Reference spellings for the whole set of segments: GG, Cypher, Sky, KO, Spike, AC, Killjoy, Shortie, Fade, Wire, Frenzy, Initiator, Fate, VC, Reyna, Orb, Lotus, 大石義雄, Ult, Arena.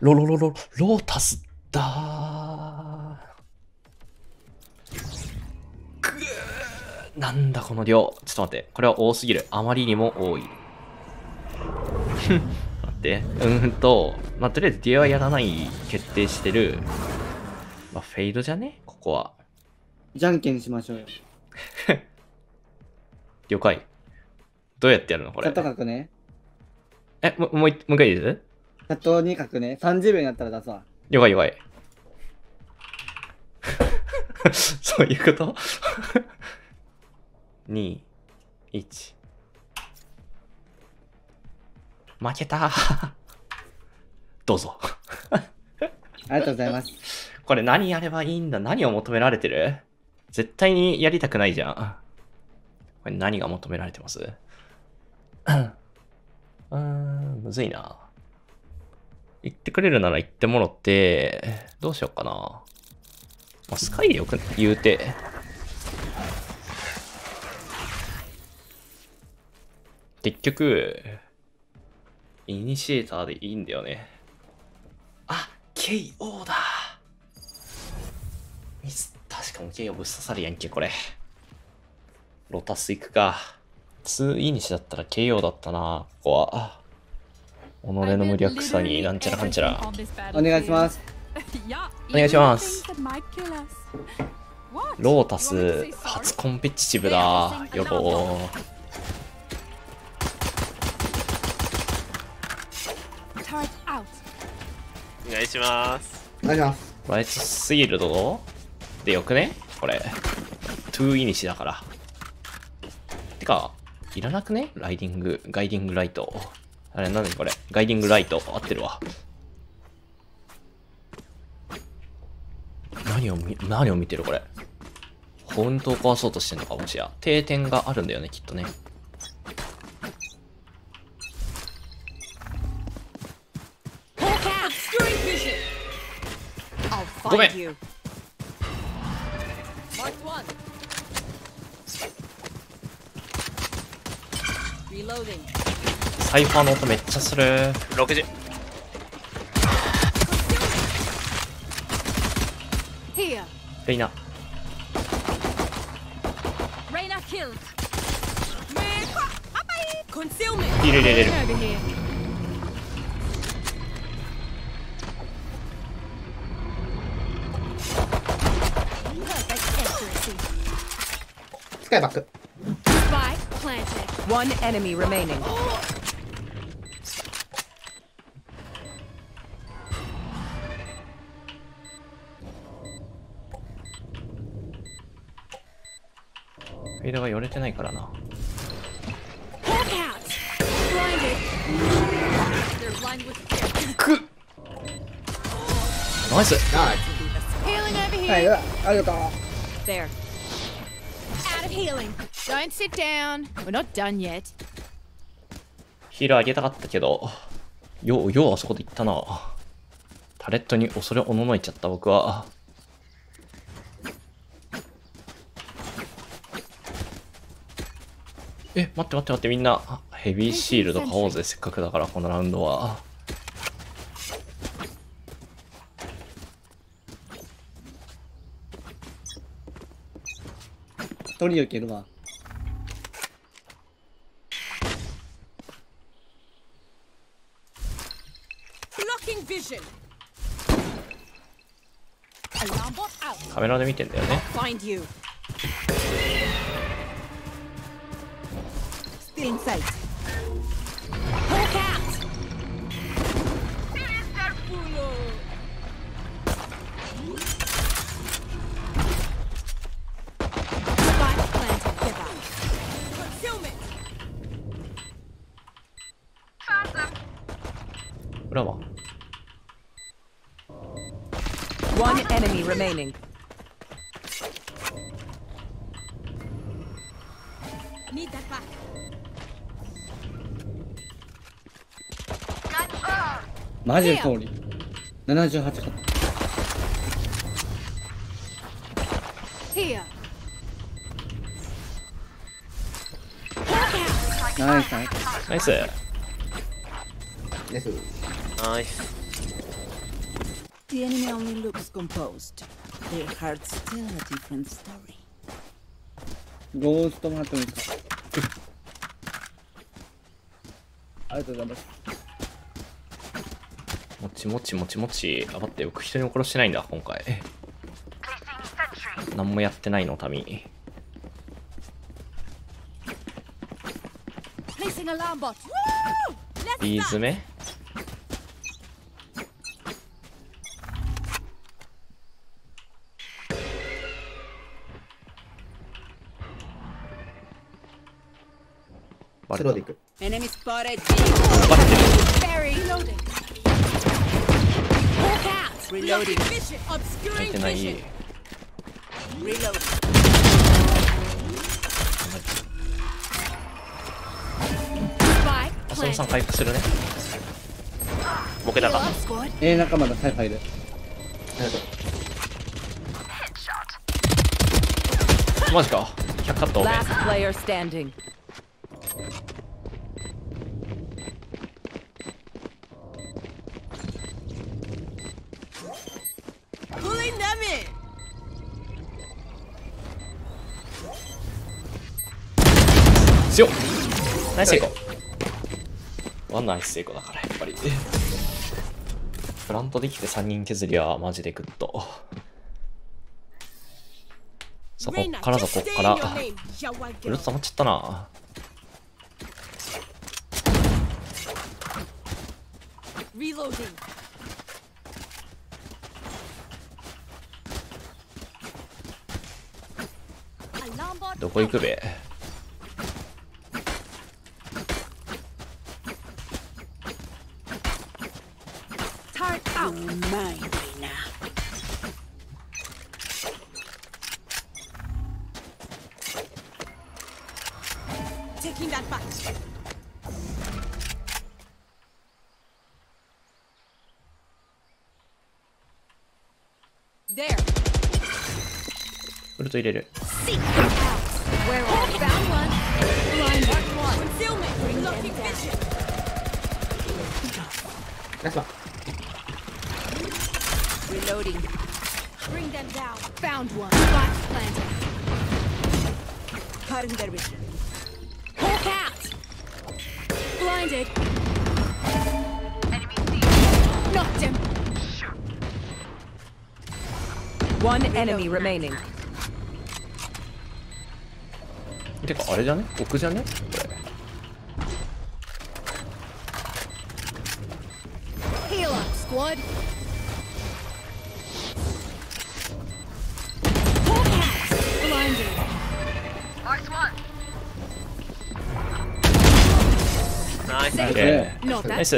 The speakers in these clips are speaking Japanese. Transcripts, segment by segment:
ロータスだー。くー、なんだこの量。ちょっと待って、これは多すぎる。あまりにも多い。待って、まあ、とりあえずディアはやらない決定してる。まあ、フェイドじゃねここは。じゃんけんしましょうよ。了解。どうやってやるのこれ。チャット書くね。え、もう一回いいです？チャットに書くね。30秒になったら出すわ。了解了解。そういうこと？ 2、1。負けた。どうぞ。ありがとうございます。これ何やればいいんだ？何を求められてる？絶対にやりたくないじゃん。これ何が求められてます？むずいな。言ってくれるなら言ってもろって、どうしようかな。まあ、スカイでよく言うて。結局、イニシエーターでいいんだよね。あ、KO だ。ミスった。確かに KO ぶっ刺さるやんけ、これ。ロタス行くか。2イニシだったら KO だったな、ここは。己の無力さになんちゃらかんちゃら。お願いします。お願いします。ロータス、初コンペティシブだ。よろ。お願いします。お願いします。ライススイールドでよくねこれ。2イニシだから。てか、いらなくねライディング、ガイディングライト。あれ、なにこれガイディングライト。合ってるわ。何を見てるこれ。本当を壊そうとしてんのかもしや。定点があるんだよね、きっとね。ごめん。サイファーの音めっちゃする。60。レイナ。入れれる。スカイバック。フェイドが寄れてないからな。くっ、ナイス。はい、ありがとう。ヒールあげたかったけど、ようあそこで行ったな。タレットに恐れおののいちゃった僕は。え、待ってみんなヘビーシールド買おうぜ。せっかくだからこのラウンドは。トリを蹴るわ。カメラで見てんだよね。裏はマジで通り78か。ナイスナイス。Yes. Nice. The enemy only looks composed. Their hearts tell a different story. Ghost tomato. ありがとうございます。もちもちもちもち。あ、待って、僕人にも殺してないんだ、今回。何もやってないの、民。ビーズ目スローでいく。バレてる。入ってない。浅野さん回復するね。ボケだか。仲間だ。はい、入る。マジか。100カット多め。強っ。ナイス成功。ワンナイス成功だからやっぱり。プラントできて3人削りはマジでグッド。さあこっからだこっから。ウルト溜まっちゃったな。どこ行くべ。ウルト入れる。One enemy remaining. てかあれじゃね？奥じゃね？これ。ナイス。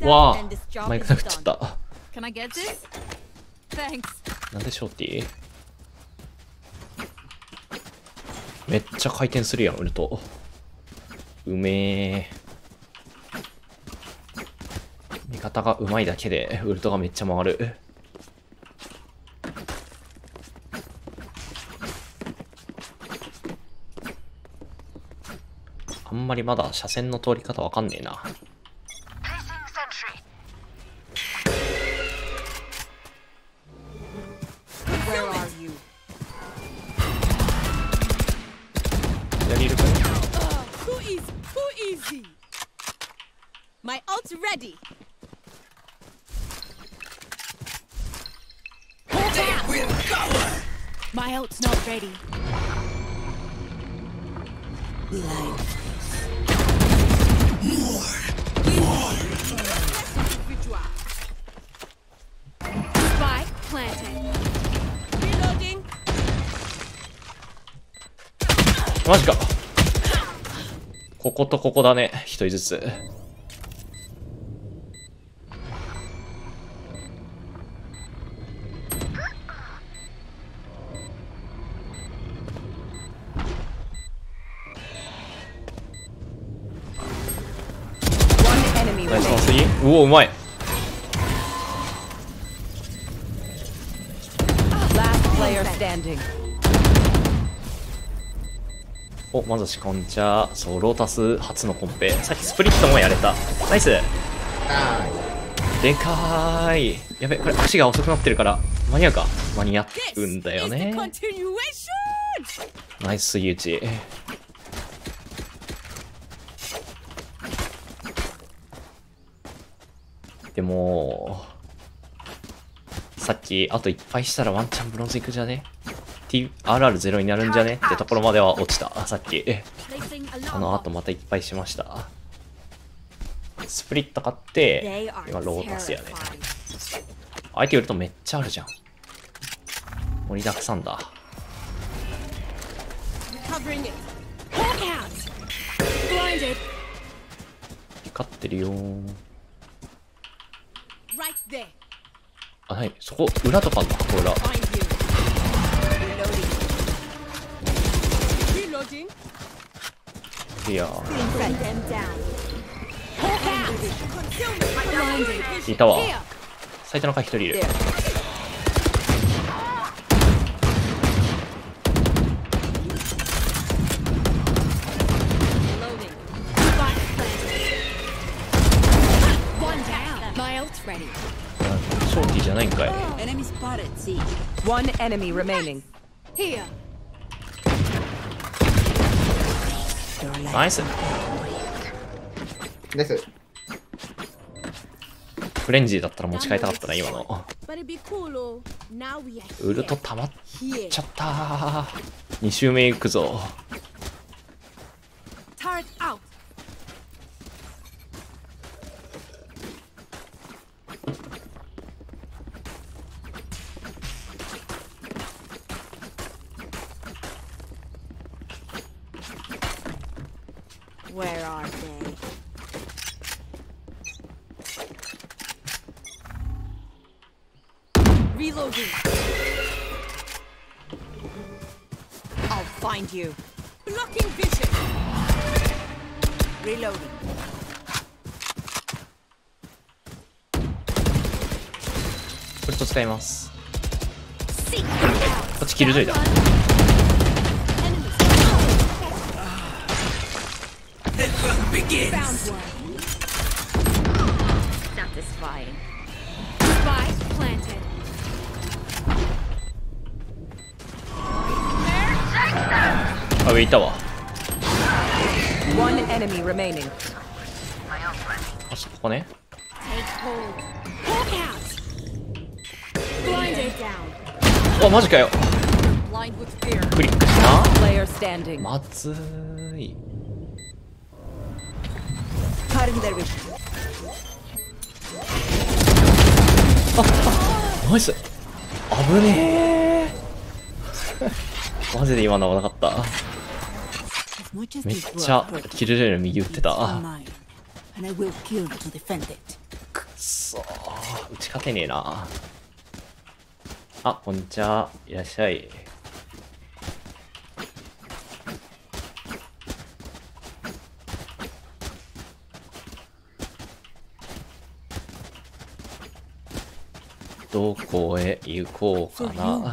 わあ、マイクなくなっちゃった。なんでショーティー？めっちゃ回転するやん、ウルト。うめえ。味方がうまいだけで、ウルトがめっちゃ回る。あんまりまだ車線の通り方わかんねえな。マジか。こことここだね、一人ずつ。ナイス、次。うお、うまい。お、まずしこんちゃ。そう、ロータス初のコンペ。さっきスプリットもやれた。ナイス。でかーい。やべ、これ足が遅くなってるから、間に合うか。間に合うんだよね。ナイス、杉内。でも、さっき、あといっぱいしたらワンチャンブロンズいくじゃね？ RR0 になるんじゃねってところまでは落ちた。さっき。あの後またいっぱいしました。スプリット買って、今ロータスやね。相手よりとめっちゃあるじゃん。盛りだくさんだ。光ってるよー。あ、はい。そこ、裏とかの箱裏。いやー。いたわ。最多の回一人いる。ショーティーじゃないんかい。ナイス。です。フレンジーだったら持ち帰りたかったな、今の。ウルト溜まっちゃったー。2周目行くぞ。Where are they? これと使います。こっちキルジョイだ。あ、上いたわ。あそこね。お、マジかよ。クリックしたな。まずい。あっ、ナイス。危ねえ。マジで今のはなかった。めっちゃキルジョイの右打ってた。くっそー、打ち勝てねえな。あ、こんにちは。いらっしゃい。どこへ行こうかな。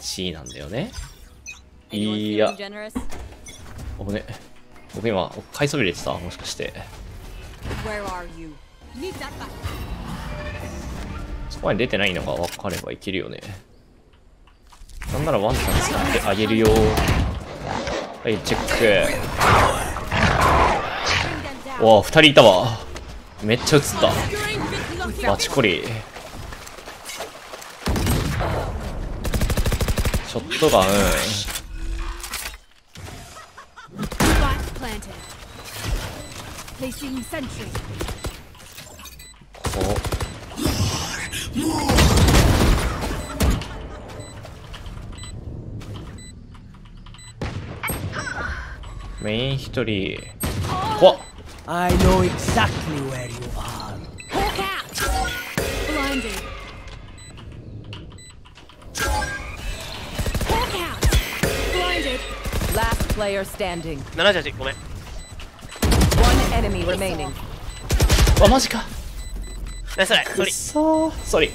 C なんだよね。いや。僕ね、僕今買いそびれてた、もしかして。そこまで出てないのが分かればいけるよね。なんならワンチャン使ってあげるよ。はい、チェック。おお、2人いたわ。めっちゃ映った。バチコリ。ショットガン。ここ。メイン一人。怖っ。78、ごめん。あ、マジか。ナイスライ。ソリソリ。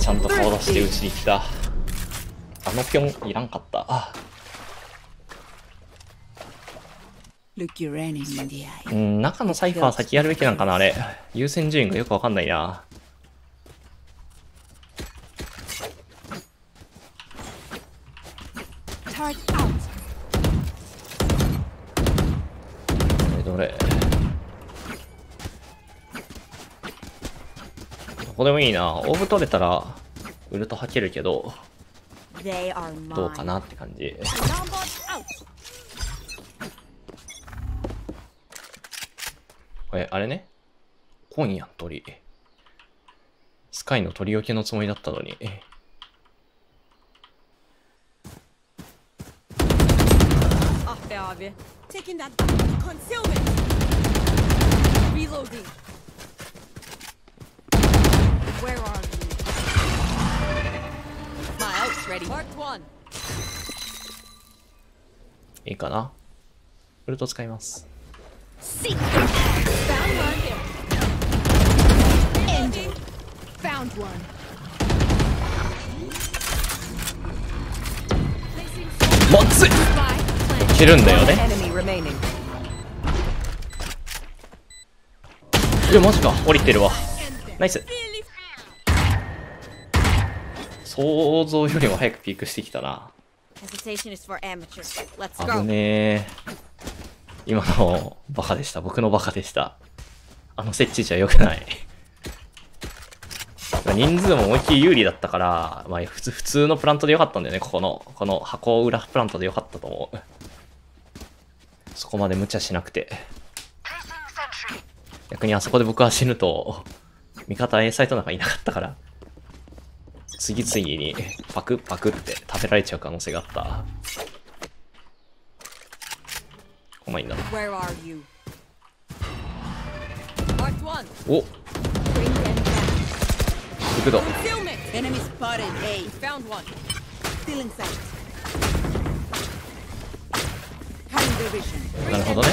ちゃんと顔出してうちに来た。あのピョンいらんかった。あうん、中のサイファー先やるべきなんかな。あれ優先順位がよくわかんないな。どれどこでもいいな。オーブ取れたらウルト吐けるけどどうかなって感じ。あれね、今夜の鳥スカイの鳥よけのつもりだったのに。いいかな、ウルト使います。もっついけるんだよね。いやマジか、降りてるわ。ナイス。想像よりも早くピークしてきたな。危ねえ、今のバカでした。僕のバカでした。あの設置じゃ良くない。人数も思いっきり有利だったから、まあ普通のプラントで良かったんだよね。この箱裏プラントで良かったと思う。そこまで無茶しなくて。逆にあそこで僕は死ぬと、味方 A サイトなんかいなかったから、次々にパクパクって食べられちゃう可能性があった。お前だ。おっ、行くぞ。なるほどね。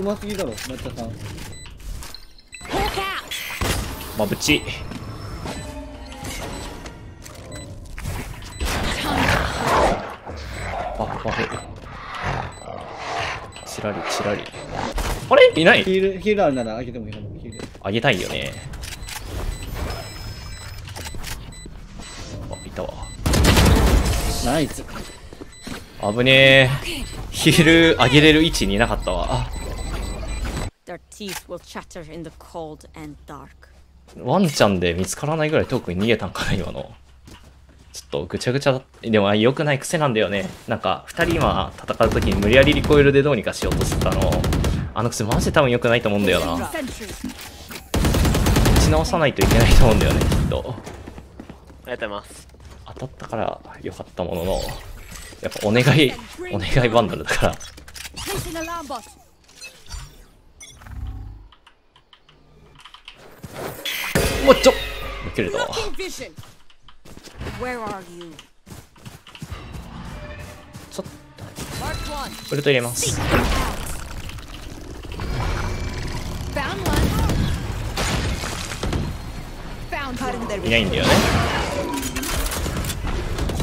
上手すぎだろ、抹茶さん。まぶち。バフバフ。チラリチラリ。あれいない。ヒールあるならあげてもいいかも。あげたいよね。あ、いたわ。ナイス。危ねえ。ヒールあげれる位置にいなかったわ。ワンちゃんで見つからないぐらい遠くに逃げたんかな今の。ちょっとぐちゃぐちゃでも良くない癖なんだよね。なんか2人今戦う時に無理やりリコイルでどうにかしようとしてたの。あの癖マジで多分良くないと思うんだよな。打ち直さないといけないと思うんだよねきっと。ありがとうございます。当たったから良かったものの、やっぱお願いバンドルだから。もうちょっ抜けると。ちょっとウルト入れます。いないんだよね。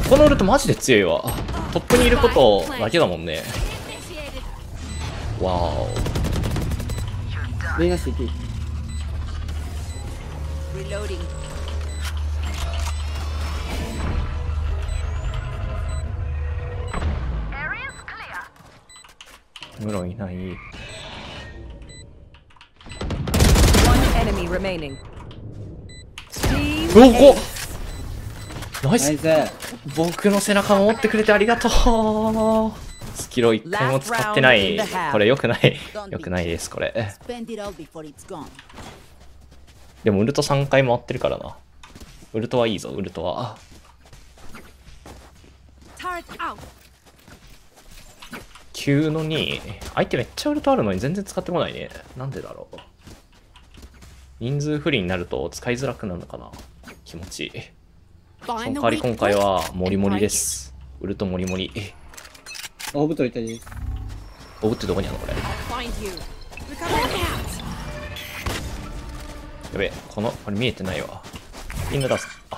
ここのウルトマジで強いわ。トップにいることだけだもんね。わお。ムロいない。おこ。ナイス。僕の背中を持ってくれてありがとう。スキルを一回も使ってない。これ良くない。良くないですこれ。でもウルト3回回ってるからな。ウルトはいいぞ、ウルトは。9の2。相手めっちゃウルトあるのに全然使ってこないね。なんでだろう。人数不利になると使いづらくなるのかな。気持ちいい。その代わり今回はモリモリです。ウルトモリモリ。オブといたり。オブってどこにあるのこれ。やべえ、これ見えてないわ。リング出す。あ、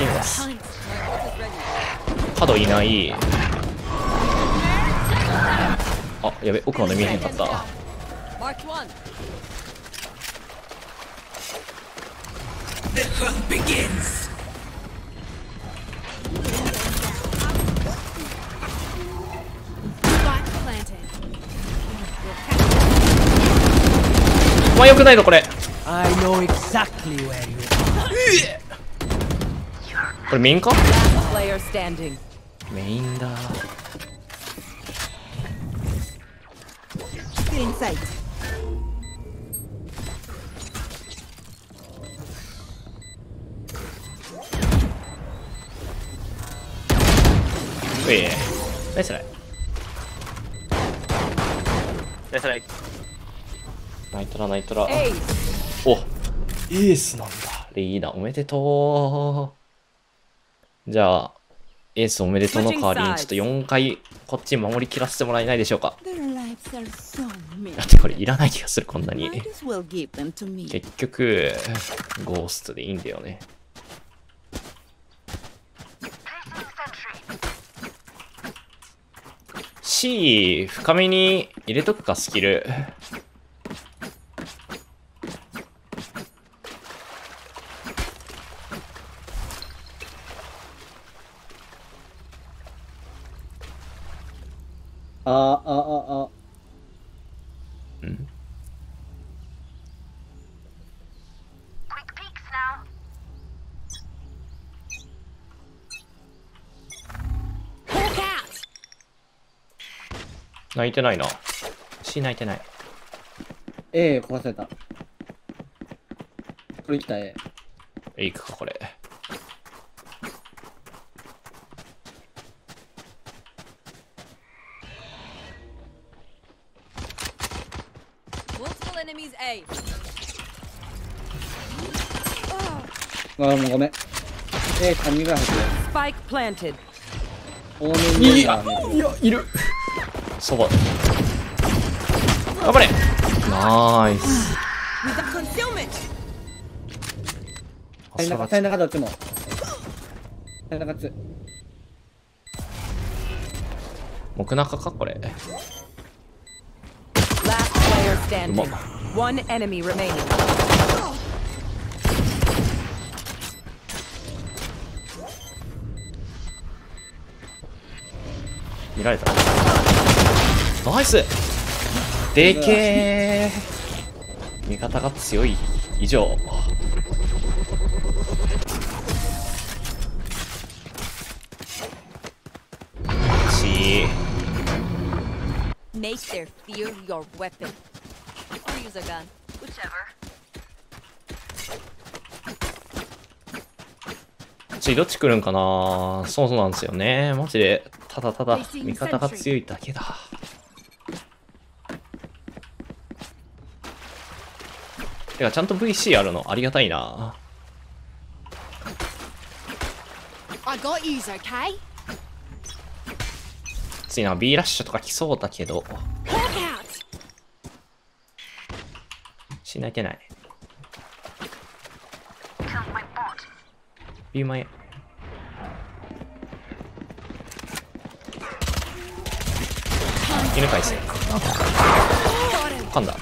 リング出す。角いない。あ、やべえ、奥まで見えへんかった。お前よくないぞこれ。これメインか？メインだ。ナイスライナイスライナイトラおエースなんだリーダーおめでとう。じゃあエースおめでとうの代わりにちょっと4回こっち守り切らせてもらえないでしょうか。だってこれいらない気がする。こんなに結局ゴーストでいいんだよね。C 深めに入れとくかスキル。うん。泣いてないな。C 泣いてない。A 壊せた。これ来た A。A 行くかこれ。ああもうごめん。A 紙が入ってる。スパイクプランテッド。いやいる。そば頑張れナイス。タイナカどっちもタイナカつ木中かこれうまっ。見られたナイスでけー。味方が強い以上しちどっち来るんかな。そうそうなんですよねマジで。ただただ味方が強いだけだ。てかちゃんと VC あるのありがたいな。ついな B ラッシュとか来そうだけどしないけない。 B 前犬返せ噛んだ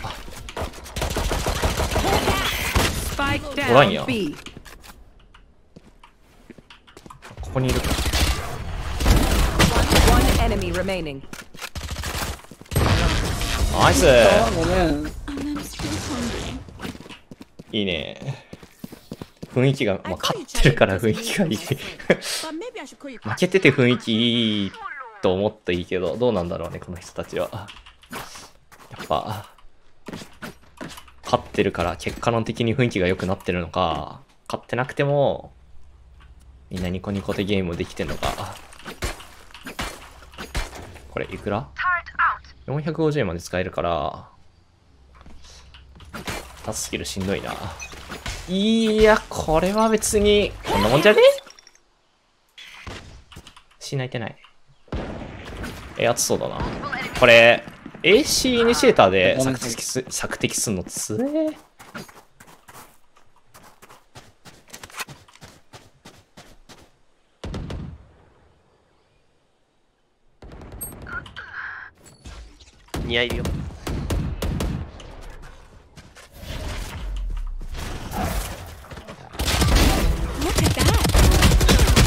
おらんや。ここにいるか。ナイスいいね雰囲気が、まあ、勝ってるから雰囲気がいい負けてて雰囲気いいと思っていいけどどうなんだろうねこの人たちは。やっぱ勝ってるから結果論的に雰囲気が良くなってるのか勝ってなくてもみんなニコニコでゲームできてるのか。これいくら ?450 円まで使えるからタスキルしんどいな。いやこれは別にこんなもんじゃね死ないてない。熱そうだな。これ、AC イニシエーターで索敵すんのつえ。似合いるよ。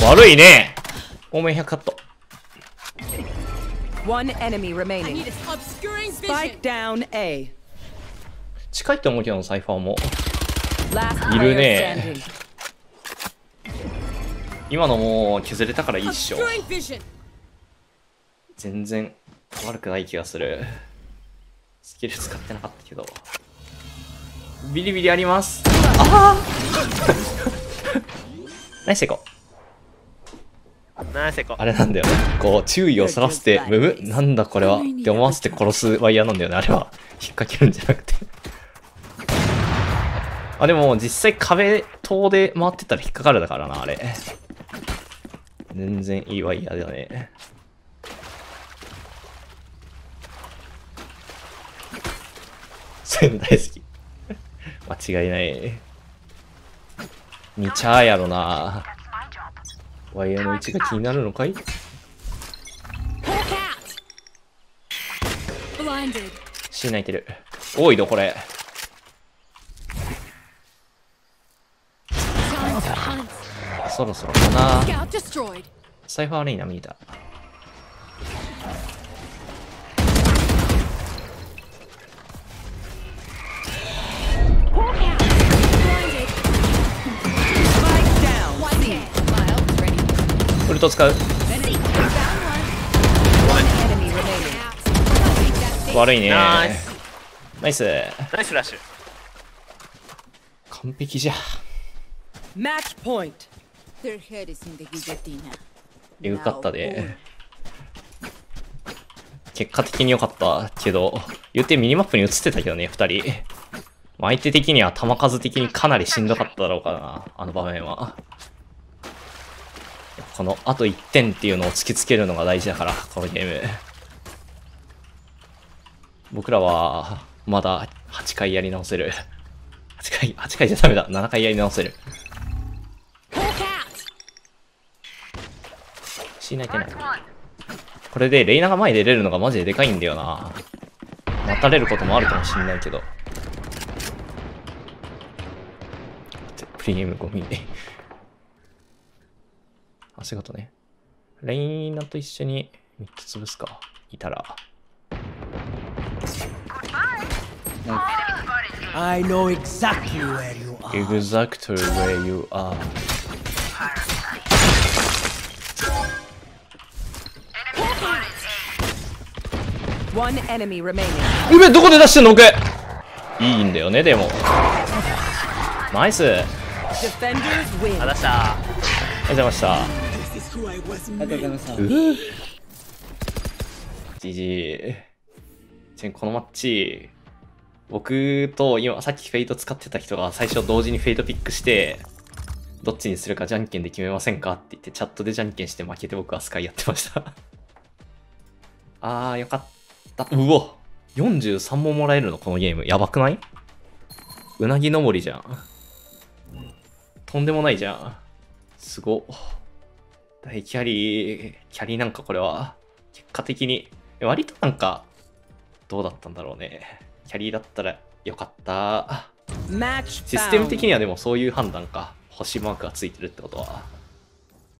悪いね。お面100カット。近いと思うけどサイファーもいるね。今のもう削れたからいいっしょ。全然悪くない気がする。スキル使ってなかったけどビリビリあります。あナイス行こう。あれなんだよね、こう注意をそらせて「むむなんだこれは」って思わせて殺すワイヤーなんだよね。あれは引っ掛けるんじゃなくてあでも実際壁塔で回ってたら引っかかるだからな。あれ全然いいワイヤーだよね。そういうの大好き間違いない。見ちゃうやろな。ワイヤーの位置が気になるのかい？死泣いてる。多いのこれ。そろそろかな。サイファーアリーナ見えた。ウルト使う。悪いね。ナイス。ナイスラッシュ。完璧じゃ。えぐかったで。結果的に良かったけど、言ってミニマップに映ってたけどね、2人。相手的には球数的にかなりしんどかっただろうかな、あの場面は。このあと1点っていうのを突きつけるのが大事だから、このゲーム。僕らはまだ8回やり直せる。8回じゃダメだ。7回やり直せる。死ないけない。これでレイナが前で出れるのがマジででかいんだよな。待たれることもあるかもしれないけど。プレミアムゴミ。あ、そういうことね。レイナと一緒に3つ潰すか。いたら。I know exactly where you are. Exactly where you are. うめ、どこで出してんの？奥。いいんだよね、でも。ナイス。あ、出した。ありがとうございました。ありがとうございました。GG。ちなみにこのマッチ、僕と今、さっきフェイト使ってた人が最初同時にフェイトピックして、どっちにするかじゃんけんで決めませんかって言って、チャットでじゃんけんして負けて僕はスカイやってました。よかった。うお !43 ももらえるのこのゲーム。やばくない？うなぎ登りじゃん。とんでもないじゃん。すごっ。大キャリーなんかこれは、結果的に、割となんか、どうだったんだろうね。キャリーだったらよかった。システム的にはでもそういう判断か。星マークがついてるってことは。